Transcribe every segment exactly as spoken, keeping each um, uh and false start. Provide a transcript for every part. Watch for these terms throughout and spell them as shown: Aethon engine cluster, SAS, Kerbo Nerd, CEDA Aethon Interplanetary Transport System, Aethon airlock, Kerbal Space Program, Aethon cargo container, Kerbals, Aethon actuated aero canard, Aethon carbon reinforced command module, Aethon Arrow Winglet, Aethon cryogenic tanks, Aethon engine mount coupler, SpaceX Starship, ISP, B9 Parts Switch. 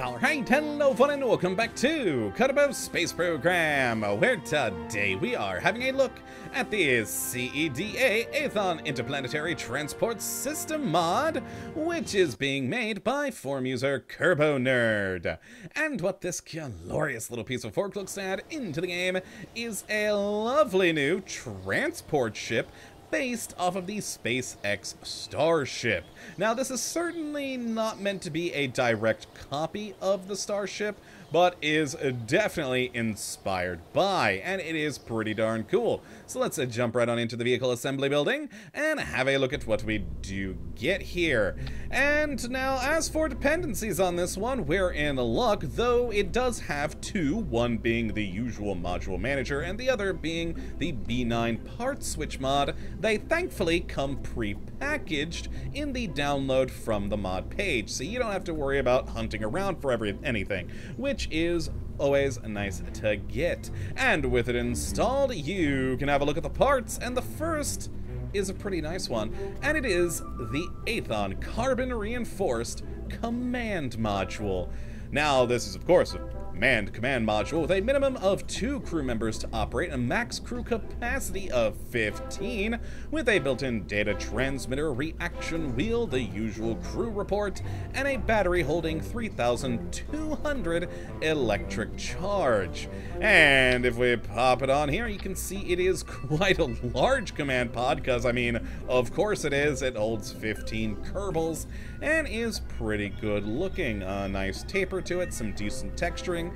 Alright, hello fun and welcome back to Kerbal Space Program, where today we are having a look at the C E D A Aethon Interplanetary Transport System mod, which is being made by forum user Kerbo Nerd. And what this glorious little piece of fork looks at into the game is a lovely new transport ship based off of the SpaceX Starship. Now, this is certainly not meant to be a direct copy of the Starship, but is definitely inspired by, and it is pretty darn cool. So let's uh, jump right on into the vehicle assembly building and have a look at what we do get here. And now, as for dependencies on this one, we're in luck, though it does have two, one being the usual module manager and the other being the B nine Parts Switch mod. They thankfully come pre-packaged in the download from the mod page, so you don't have to worry about hunting around for every anything, which Which is always nice to get. And with it installed, you can have a look at the parts, and the first is a pretty nice one, and it is the Aethon Carbon Reinforced Command Module. Now, this is, of course, manned command module with a minimum of two crew members to operate, a max crew capacity of fifteen, with a built-in data transmitter, reaction wheel, the usual crew report, and a battery holding three thousand two hundred electric charge. And if we pop it on here, you can see it is quite a large command pod, because, I mean, of course it is. It holds fifteen Kerbals and is pretty good looking. A nice taper to it, some decent texturing.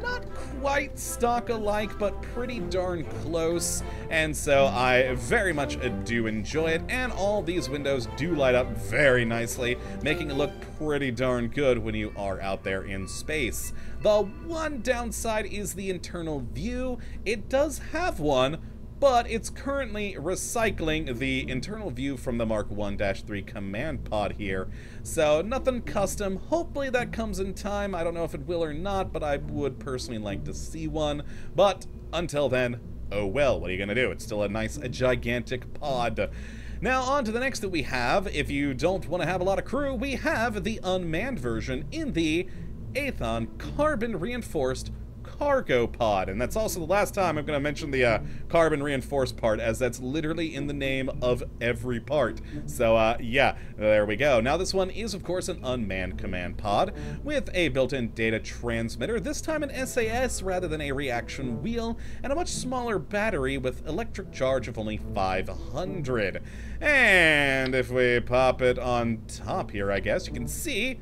Not quite stock alike, but pretty darn close, and so I very much do enjoy it, and all these windows do light up very nicely, making it look pretty darn good when you are out there in space. The one downside is the internal view. It does have one, but it's currently recycling the internal view from the Mark one three Command Pod here. So nothing custom. Hopefully that comes in time. I don't know if it will or not, but I would personally like to see one. But until then, oh well, what are you going to do? It's still a nice, a gigantic pod. Now on to the next that we have. If you don't want to have a lot of crew, we have the unmanned version in the Aethon Carbon Reinforced Cargo Pod, and that's also the last time I'm going to mention the uh, carbon reinforced part, as that's literally in the name of every part. So uh, yeah, there we go. Now this one is, of course, an unmanned command pod with a built-in data transmitter, this time an S A S rather than a reaction wheel, and a much smaller battery with electric charge of only five hundred. And if we pop it on top here, I guess you can see,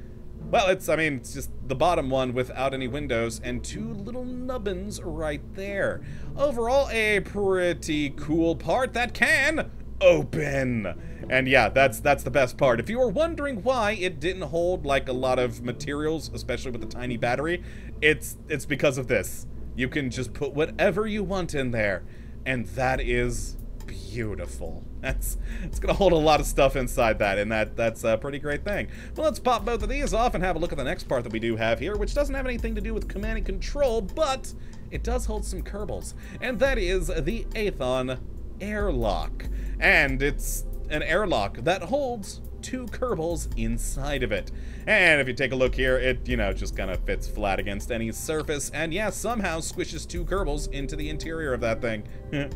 well, it's, I mean, it's just the bottom one without any windows and two little nubbins right there. Overall, a pretty cool part that can open. And yeah, that's that's the best part. If you were wondering why it didn't hold, like, a lot of materials, especially with the tiny battery, it's it's because of this. You can just put whatever you want in there, and that is beautiful. That's, it's gonna hold a lot of stuff inside that, and that that's a pretty great thing. Well, let's pop both of these off and have a look at the next part that we do have here, which doesn't have anything to do with command and control, but it does hold some Kerbals, and that is the Aethon Airlock. And it's an airlock that holds two Kerbals inside of it. And if you take a look here, it, you know, just kind of fits flat against any surface, and yeah, somehow squishes two Kerbals into the interior of that thing.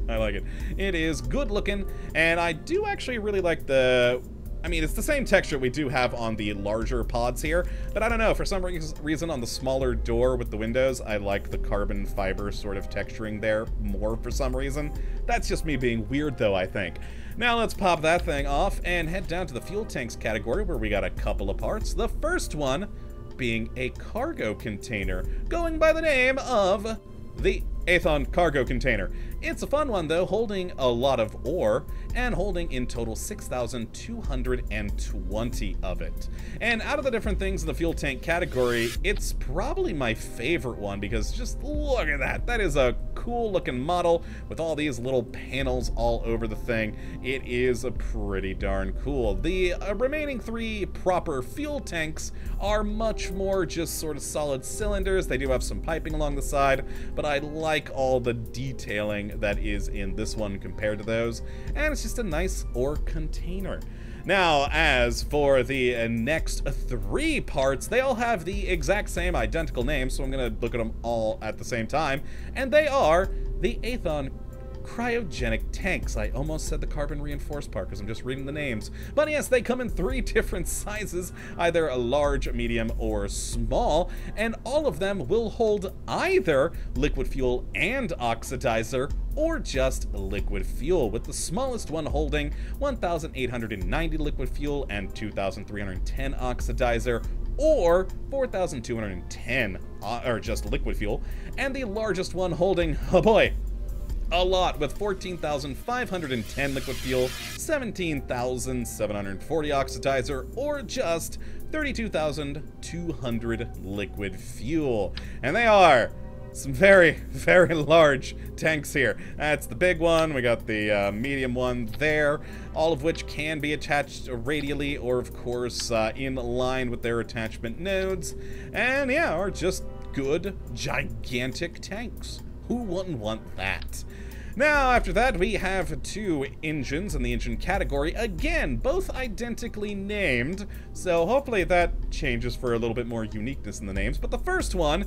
I like it. It is good looking, and I do actually really like the, I mean, it's the same texture we do have on the larger pods here, but I don't know, for some reason on the smaller door with the windows, I like the carbon fiber sort of texturing there more for some reason. That's just me being weird, though, I think. Now let's pop that thing off and head down to the fuel tanks category, where we got a couple of parts. The first one being a cargo container, going by the name of the Aethon cargo container. It's a fun one, though, holding a lot of ore and holding in total six thousand two hundred twenty of it. And out of the different things in the fuel tank category, it's probably my favorite one, because just look at that. That is a cool looking model with all these little panels all over the thing. It is a pretty darn cool. The uh, remaining three proper fuel tanks are much more just sort of solid cylinders. They do have some piping along the side, but I like all the detailing that is in this one compared to those, and it's just a nice ore container. Now, as for the next three parts, they all have the exact same identical name, so I'm going to look at them all at the same time. And they are the Aethon cryogenic tanks. I almost said the carbon reinforced part because I'm just reading the names. But yes, they come in three different sizes, either a large, medium, or small, and all of them will hold either liquid fuel and oxidizer, or just liquid fuel, with the smallest one holding one thousand eight hundred ninety liquid fuel and two thousand three hundred ten oxidizer, or four thousand two hundred ten uh, or just liquid fuel, and the largest one holding, oh boy, a lot, with fourteen thousand five hundred ten liquid fuel, seventeen thousand seven hundred forty oxidizer, or just thirty-two thousand two hundred liquid fuel. And they are some very, very large tanks here. That's the big one. We got the uh, medium one there, all of which can be attached radially or, of course, uh, in line with their attachment nodes. And yeah, are just good, gigantic tanks. Who wouldn't want that? Now, after that, we have two engines in the engine category. Again, both identically named, so hopefully that changes for a little bit more uniqueness in the names. But the first one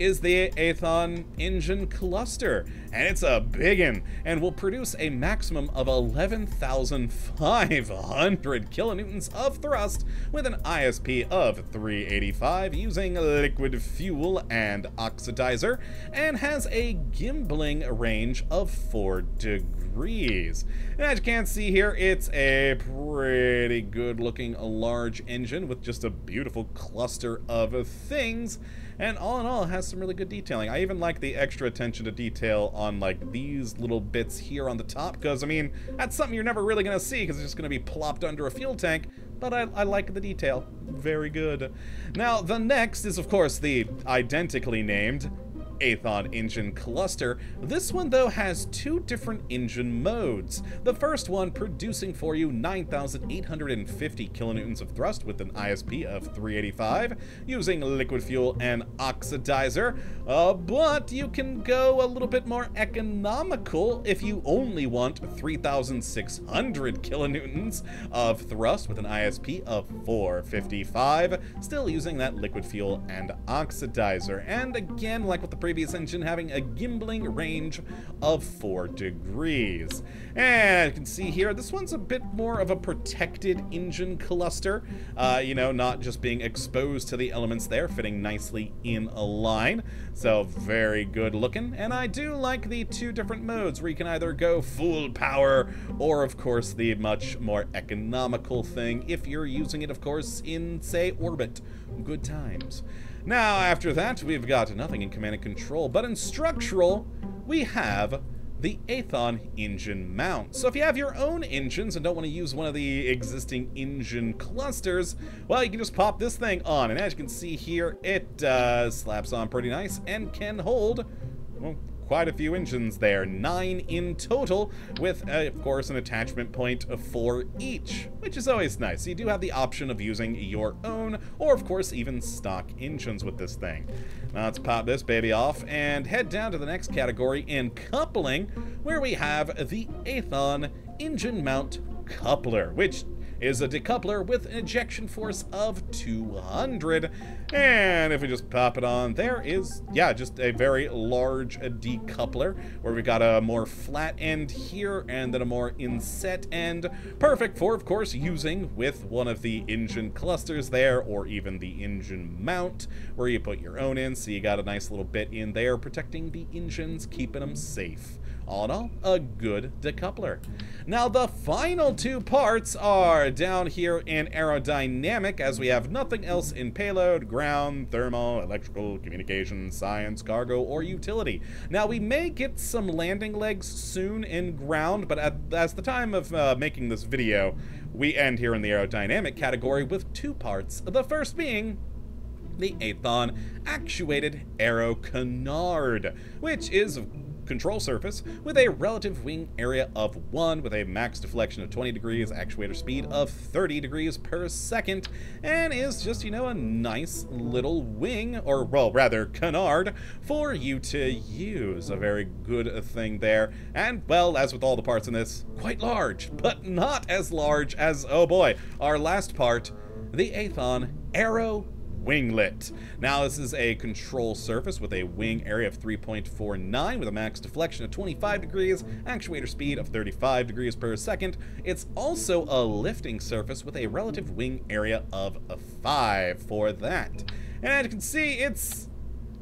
is the Aethon engine cluster, and it's a biggin, and will produce a maximum of eleven thousand five hundred kilonewtons of thrust with an I S P of three eighty-five using liquid fuel and oxidizer, and has a gimbling range of four degrees. And as you can see here, it's a pretty good looking large engine with just a beautiful cluster of things. And all in all, it has some really good detailing. I even like the extra attention to detail on, like, these little bits here on the top, because, I mean, that's something you're never really going to see, because it's just going to be plopped under a fuel tank. But I, I like the detail. Very good. Now, the next is, of course, the identically named Aethon engine cluster. This one, though, has two different engine modes. The first one producing for you nine thousand eight hundred fifty kilonewtons of thrust with an I S P of three eighty-five using liquid fuel and oxidizer, uh, but you can go a little bit more economical if you only want three thousand six hundred kilonewtons of thrust with an I S P of four fifty-five, still using that liquid fuel and oxidizer, and again, like with the previous engine, having a gimbling range of four degrees. And you can see here, this one's a bit more of a protected engine cluster, uh, you know, not just being exposed to the elements there, fitting nicely in a line, so very good looking. And I do like the two different modes, where you can either go full power or, of course, the much more economical thing if you're using it, of course, in, say, orbit. Good times. Now, after that, we've got nothing in command and control, but in structural, we have the Aethon engine mount. So if you have your own engines and don't want to use one of the existing engine clusters, well, you can just pop this thing on. And as you can see here, it uh, slaps on pretty nice and can hold, well, quite a few engines there, nine in total, with, uh, of course, an attachment point for each, which is always nice. You do have the option of using your own, or, of course, even stock engines with this thing. Now, let's pop this baby off and head down to the next category in coupling, where we have the Aethon engine mount coupler, which is a decoupler with an ejection force of two hundred. And if we just pop it on, there is, yeah, just a very large decoupler, where we got a more flat end here and then a more inset end. Perfect for, of course, using with one of the engine clusters there, or even the engine mount, where you put your own in. So you got a nice little bit in there protecting the engines, keeping them safe. All in all, a good decoupler. Now, the final two parts are down here in aerodynamic, as we have nothing else in payload, ground, thermal, electrical, communication, science, cargo, or utility. Now, we may get some landing legs soon in ground, but at, at the time of uh, making this video, we end here in the aerodynamic category with two parts. The first being the Aethon actuated aero canard, which is, of control surface with a relative wing area of one, with a max deflection of twenty degrees, actuator speed of thirty degrees per second, and is just, you know, a nice little wing, or well, rather canard, for you to use. A very good thing there. And, well, as with all the parts in this, quite large, but not as large as, oh boy, our last part, the Aethon Arrow Winglet. Now, this is a control surface with a wing area of three point four nine, with a max deflection of twenty-five degrees, actuator speed of thirty-five degrees per second. It's also a lifting surface with a relative wing area of five for that. And as you can see, it's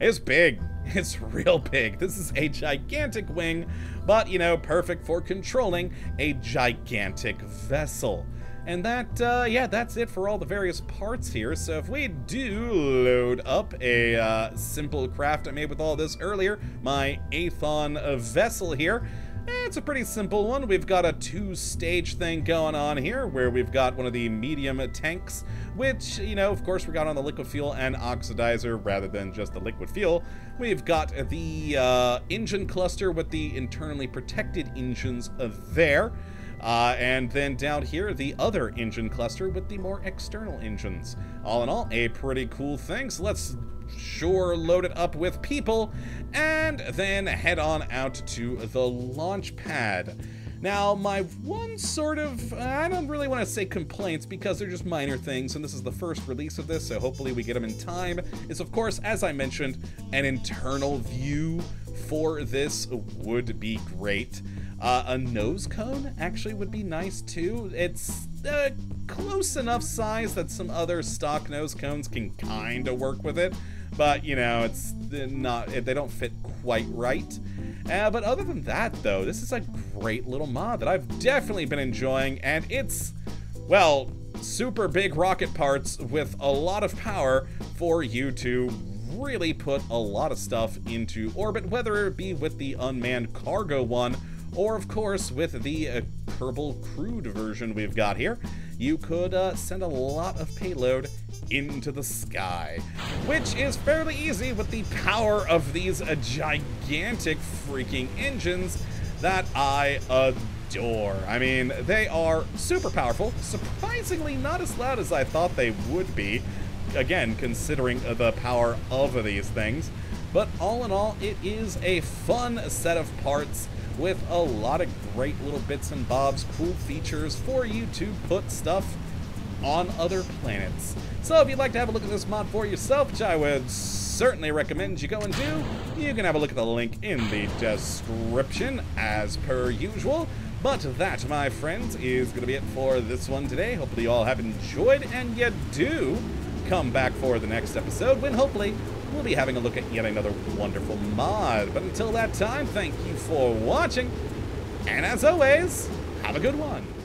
it's big. It's real big. This is a gigantic wing, but, you know, perfect for controlling a gigantic vessel. And that, uh, yeah, that's it for all the various parts here. So if we do load up a uh, simple craft I made with all this earlier, my Aethon vessel here, it's a pretty simple one. We've got a two-stage thing going on here, where we've got one of the medium tanks, which, you know, of course we got on the liquid fuel and oxidizer rather than just the liquid fuel. We've got the uh, engine cluster with the internally protected engines there. Uh, and then down here, the other engine cluster with the more external engines. All in all, a pretty cool thing. So let's sure load it up with people and then head on out to the launch pad. Now, my one sort of, I don't really want to say complaints, because they're just minor things, and this is the first release of this, so hopefully we get them in time, is, of course, as I mentioned, an internal view for this would be great. Uh, a nose cone actually would be nice too. It's uh, close enough size that some other stock nose cones can kind of work with it, but, you know, it's not, they don't fit quite right. Uh, but other than that, though, this is a great little mod that I've definitely been enjoying, and it's, well, super big rocket parts with a lot of power for you to really put a lot of stuff into orbit, whether it be with the unmanned cargo one, or, of course, with the uh, Kerbal crewed version we've got here, you could uh, send a lot of payload into the sky, which is fairly easy with the power of these uh, gigantic freaking engines that I adore. I mean, they are super powerful, surprisingly not as loud as I thought they would be, again, considering uh, the power of these things. But all in all, it is a fun set of parts, with a lot of great little bits and bobs, cool features for you to put stuff on other planets. So if you'd like to have a look at this mod for yourself, which I would certainly recommend you go and do, you can have a look at the link in the description as per usual. But that, my friends, is going to be it for this one today. Hopefully you all have enjoyed, and you do come back for the next episode, when hopefully we'll be having a look at yet another wonderful mod. But until that time, thank you for watching, and as always, have a good one.